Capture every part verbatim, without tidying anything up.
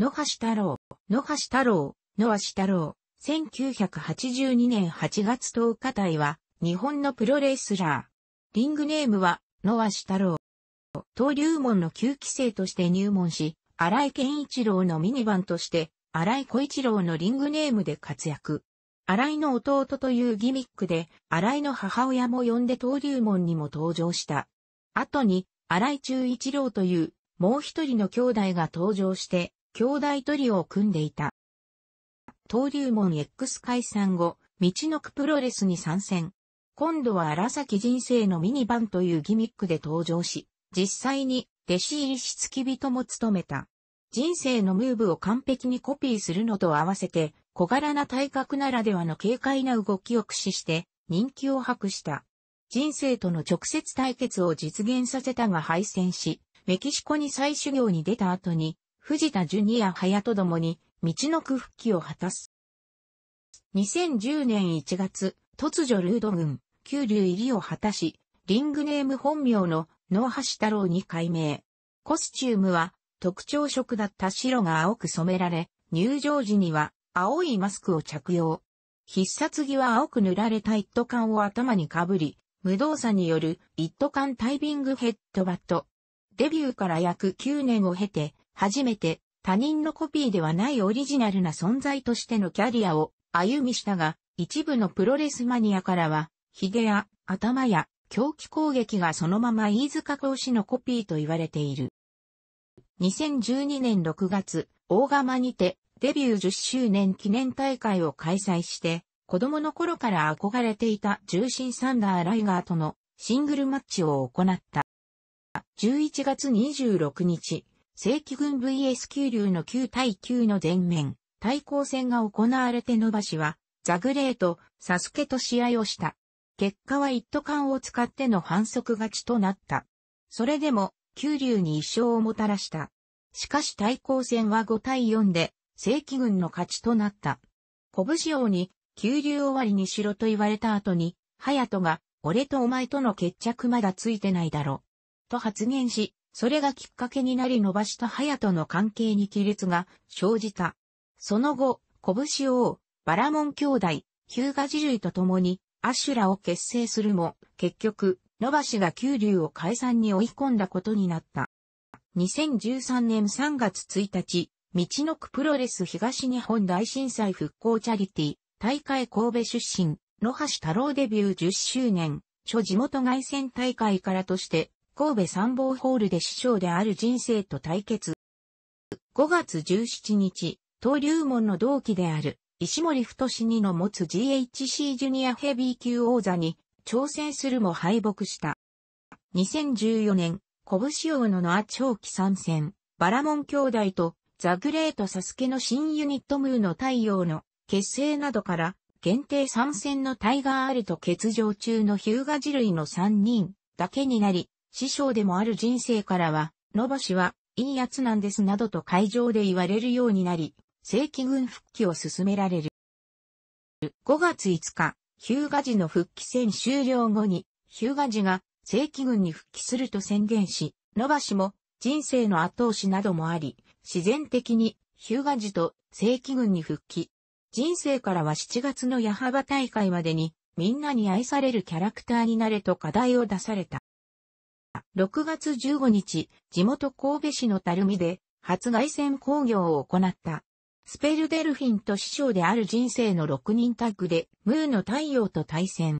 野橋太郎、野橋太郎、野橋太郎、せんきゅうひゃくはちじゅうにねんはちがつとおか体は、日本のプロレスラー。リングネームは、野橋太郎。登竜門のきゅうき生として入門し、荒井健一郎のミニバンとして、荒井小一郎のリングネームで活躍。荒井の弟というギミックで、荒井の母親も呼んで登竜門にも登場した。後に、荒井中一郎という、もう一人の兄弟が登場して、兄弟トリオを組んでいた。登竜門 エックス 解散後、みちのくプロレスに参戦。今度は荒崎人生のミニバンというギミックで登場し、実際に弟子入りし付き人も務めた。人生のムーブを完璧にコピーするのと合わせて、小柄な体格ならではの軽快な動きを駆使して人気を博した。人生との直接対決を実現させたが敗戦し、メキシコに再修行に出た後に、藤田ジュニア隼と共に、みちのく復帰を果たす。にせんじゅうねんいちがつ、突如ルード軍、九龍入りを果たし、リングネーム本名の野橋太郎に改名。コスチュームは特徴色だった白が青く染められ、入場時には、青いマスクを着用。必殺技は青く塗られた一斗缶を頭にかぶり、無動作による一斗缶タイビングヘッドバット。デビューから約きゅうねんを経て、初めて他人のコピーではないオリジナルな存在としてのキャリアを歩みしたが、一部のプロレスマニアからは、ヒゲや頭や狂気攻撃がそのまま飯塚講師のコピーと言われている。にせんじゅうにねんろくがつ、大釜にて、デビューじゅっしゅうねん記念大会を開催して、子供の頃から憧れていた重心サンダー・ライガーとのシングルマッチを行った。じゅういちがつにじゅうろくにち、正規軍 ブイエス 九龍のきゅうたいきゅうの全面、対抗戦が行われて野橋は、ザグレーとサスケと試合をした。結果は一斗缶を使っての反則勝ちとなった。それでも、九龍に一勝をもたらした。しかし対抗戦はごたいよんで、正規軍の勝ちとなった。拳王に、九龍終わりにしろと言われた後に、隼人が、俺とお前との決着まだついてないだろ。と発言し、それがきっかけになり野橋と隼人の関係に亀裂が生じた。その後、拳王、バラモン兄弟、日向時類と共に、アシュラを結成するも、結局、野橋が九龍を解散に追い込んだことになった。にせんじゅうさんねんさんがつついたち、みちのくプロレス東日本大震災復興チャリティ、大会神戸出身、野橋太郎デビューじゅっしゅうねん、諸地元凱旋大会からとして、神戸三坊ホールで師匠である人生と対決。ごがつじゅうしちにち、登竜門の同期である、石森太二の持つ ジーエイチシー ジュニアヘビー級王座に、挑戦するも敗北した。にせんじゅうよねん、拳王の野橋長期参戦、バラモン兄弟と、ザ・グレート・サスケの新ユニットムーの太陽の結成などから限定参戦のタイガー・アルと欠場中の日向時類のさんにんだけになり、師匠でもある人生からは、野橋はいいやつなんですなどと会場で言われるようになり、正規軍復帰を進められる。ごがついつか、日向時の復帰戦終了後に、日向時が正規軍に復帰すると宣言し、野橋も人生の後押しなどもあり、自然的に、日向時と正規軍に復帰。人生からはしちがつの矢幅大会までに、みんなに愛されるキャラクターになれと課題を出された。ろくがつじゅうごにち、地元神戸市の垂水で、初凱旋興行を行った。スペルデルフィンと師匠である人生のろくにんタッグで、ムーの太陽と対戦。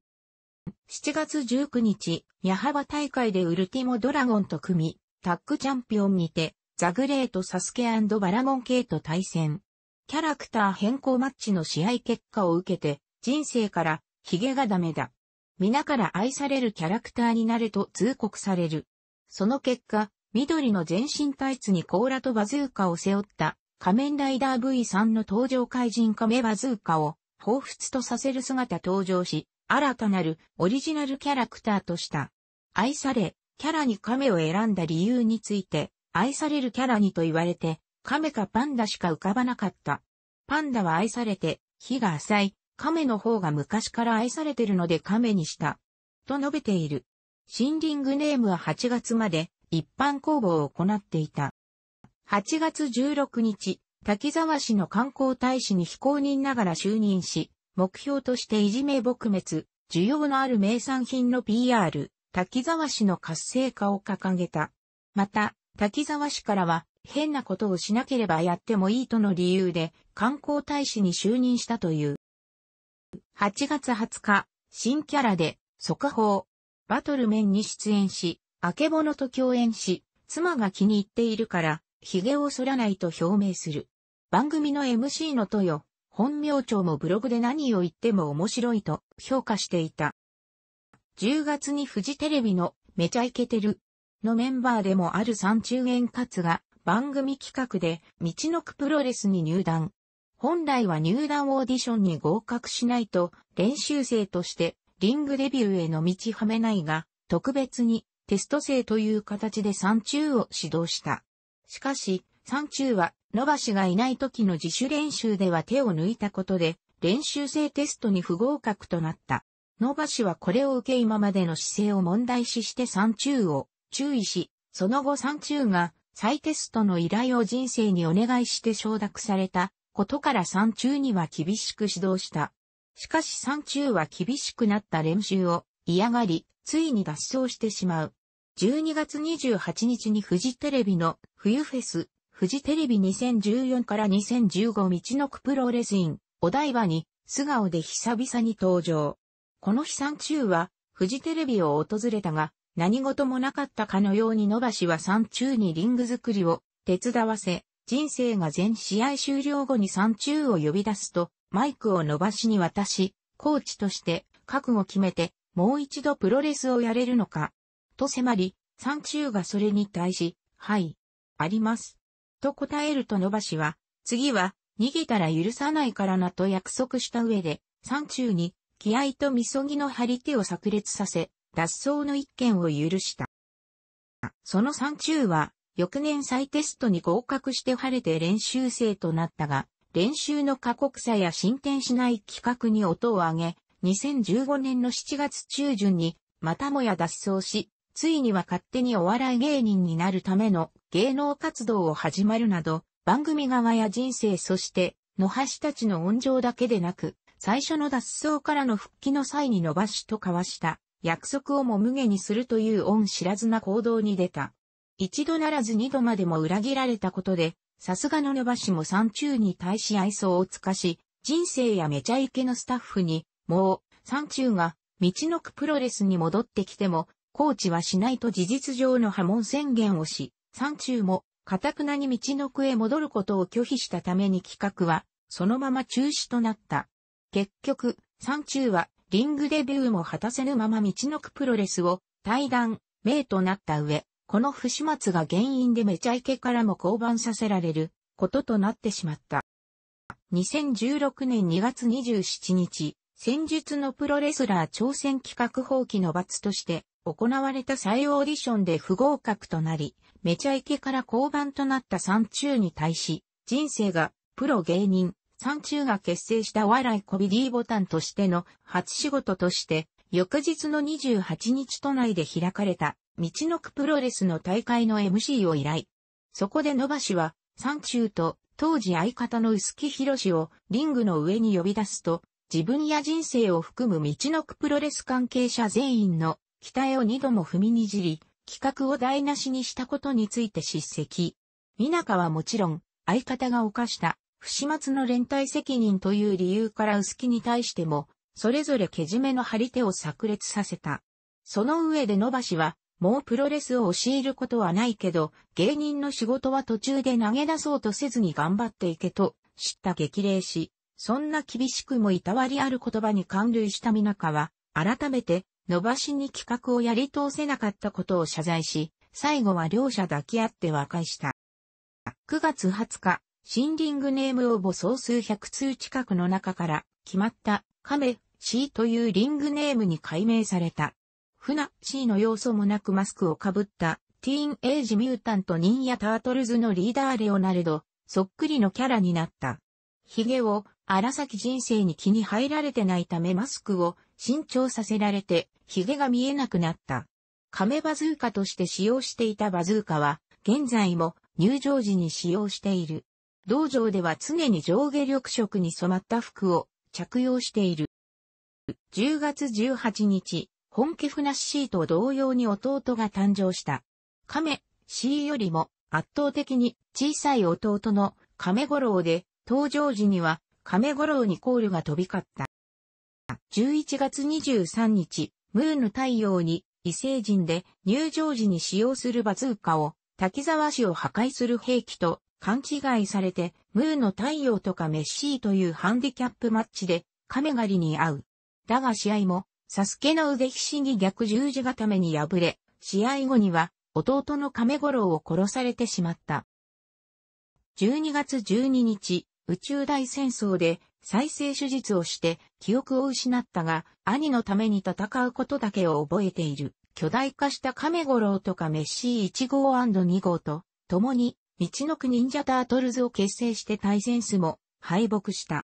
しちがつじゅうくにち、矢幅大会でウルティモドラゴンと組み、タッグチャンピオンにて、ザグレート・サスケ&バラモン K と対戦。キャラクター変更マッチの試合結果を受けて、人生から、ヒゲがダメだ。皆から愛されるキャラクターになれと通告される。その結果、緑の全身タイツに甲羅とバズーカを背負った、仮面ライダー ブイスリー の登場怪人カメバズーカを、彷彿とさせる姿登場し、新たなるオリジナルキャラクターとした。愛され、キャラにカメを選んだ理由について、愛されるキャラにと言われて、亀かパンダしか浮かばなかった。パンダは愛されて、火が浅い、亀の方が昔から愛されてるので亀にした。と述べている。新リングネームははちがつまで一般公募を行っていた。はちがつじゅうろくにち、滝沢市の観光大使に非公認ながら就任し、目標としていじめ撲滅、需要のある名産品の ピーアール、滝沢市の活性化を掲げた。また、滝沢市からは、変なことをしなければやってもいいとの理由で、観光大使に就任したという。はちがつはつか、新キャラで、速報、バトル面に出演し、あけぼのと共演し、妻が気に入っているから、髭を剃らないと表明する。番組の エムシー のトヨ、本名長もブログで何を言っても面白いと評価していた。じゅうがつにフジテレビのめちゃイケてるのメンバーでもある三中円勝が番組企画でみちのくプロレスに入団。本来は入団オーディションに合格しないと練習生としてリングデビューへの道はめないが、特別にテスト生という形で三中を指導した。しかし、三中は、野橋がいない時の自主練習では手を抜いたことで、練習生テストに不合格となった。野橋はこれを受け今までの姿勢を問題視して三中を注意し、その後三中が再テストの依頼を人生にお願いして承諾されたことから三中には厳しく指導した。しかし三中は厳しくなった練習を嫌がり、ついに脱走してしまう。じゅうにがつにじゅうはちにちにフジテレビの冬フェス、フジテレビにせんじゅうよんからにせんじゅうごみちのくプロレスイン、お台場に素顔で久々に登場。この日三中はフジテレビを訪れたが何事もなかったかのように野橋は三中にリング作りを手伝わせ、人生が全試合終了後に三中を呼び出すとマイクを野橋に渡し、コーチとして覚悟決めてもう一度プロレスをやれるのか。と迫り、三中がそれに対し、はい、あります。と答えると野橋は、次は、逃げたら許さないからなと約束した上で、三中に、気合とみそぎの張り手を炸裂させ、脱走の一件を許した。その三中は、翌年再テストに合格して晴れて練習生となったが、練習の過酷さや進展しない企画に音を上げ、にせんじゅうごねんのしちがつちゅうじゅんに、またもや脱走し、ついには勝手にお笑い芸人になるための芸能活動を始まるなど、番組側や人生そして、野橋たちの温情だけでなく、最初の脱走からの復帰の際に野橋と交わした、約束をも無下にするという恩知らずな行動に出た。一度ならず二度までも裏切られたことで、さすがの野橋も三中に対し愛想を尽かし、人生やめちゃイケのスタッフに、もう、三中が、みちのくプロレスに戻ってきても、コーチはしないと事実上の破門宣言をし、三中も、堅くなにみちのくへ戻ることを拒否したために企画は、そのまま中止となった。結局、三中は、リングデビューも果たせぬままみちのくプロレスを、退団、名となった上、この不始末が原因でめちゃイケからも降板させられる、こととなってしまった。にせんじゅうろくねんにがつにじゅうしちにち、戦術のプロレスラー挑戦企画放棄の罰として、行われた再オーディションで不合格となり、めちゃイケから降板となった三中に対し、人生がプロ芸人、三中が結成したお笑いコビ D ボタンとしての初仕事として、翌日のにじゅうはちにち都内で開かれた、みちのくプロレスの大会の エムシー を依頼。そこで野橋は、三中と当時相方の薄木博をリングの上に呼び出すと、自分や人生を含むみちのくプロレス関係者全員の、期待を二度も踏みにじり、企画を台無しにしたことについて叱責。美中はもちろん、相方が犯した、不始末の連帯責任という理由から薄木に対しても、それぞれけじめの張り手を炸裂させた。その上で野橋は、もうプロレスを教えることはないけど、芸人の仕事は途中で投げ出そうとせずに頑張っていけと、叱咤激励し、そんな厳しくもいたわりある言葉に感涙した美中は、改めて、野橋に企画をやり通せなかったことを謝罪し、最後は両者抱き合って和解した。くがつはつか、新リングネーム応募総数ひゃくつう近くの中から、決まった、亀、C というリングネームに改名された。フナ、C の要素もなくマスクをかぶった、ティーンエイジミュータント忍者タートルズのリーダーレオナルド、そっくりのキャラになった。髭を、荒崎人生に気に入られてないためマスクを、新調させられて、髭が見えなくなった。亀バズーカとして使用していたバズーカは、現在も入場時に使用している。道場では常に上下緑色に染まった服を着用している。じゅうがつじゅうはちにち、本家ふなっしーと同様に弟が誕生した。亀、しーよりも圧倒的に小さい弟の亀五郎で、登場時には亀五郎にコールが飛び交った。じゅういちがつにじゅうさんにち、ムーの太陽に異星人で入場時に使用するバズーカを滝沢市を破壊する兵器と勘違いされてムーの太陽と亀しーというハンディキャップマッチで亀狩りに遭う。だが試合もサスケの腕ひしぎ逆十字固めに敗れ、試合後には弟の亀五郎を殺されてしまった。じゅうにがつじゅうににち、宇宙大戦争で再生手術をして記憶を失ったが、兄のために戦うことだけを覚えている。巨大化した亀五郎と亀しーいちごうにごうと共にみちのく忍者タートルズを結成して対戦すも敗北した。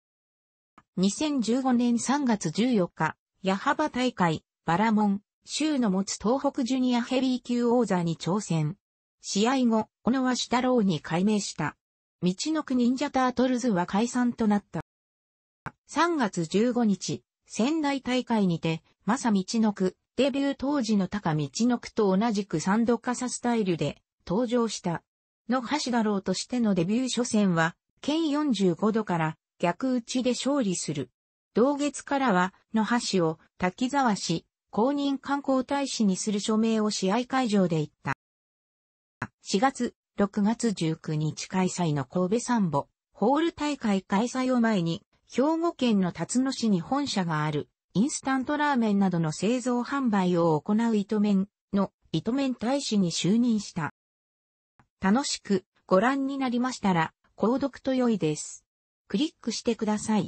にせんじゅうごねんさんがつじゅうよっか、矢幅大会、バラモン、州の持つ東北ジュニアヘビー級王座に挑戦。試合後、小野は主太郎に改名した。みちのく忍者タートルズは解散となった。さんがつじゅうごにち、仙台大会にて、マサみちのく、デビュー当時の高みちのくと同じくサンドカサスタイルで登場した。のは主太郎としてのデビュー初戦は、けんよんじゅうごどから逆打ちで勝利する。同月からは、のは氏を滝沢市公認観光大使にする署名を試合会場で言った。しがつろくがつじゅうくにち開催の神戸サンボホール大会開催を前に、兵庫県の辰野市に本社があるインスタントラーメンなどの製造販売を行う糸麺の糸麺大使に就任した。楽しくご覧になりましたら、購読と良いです。クリックしてください。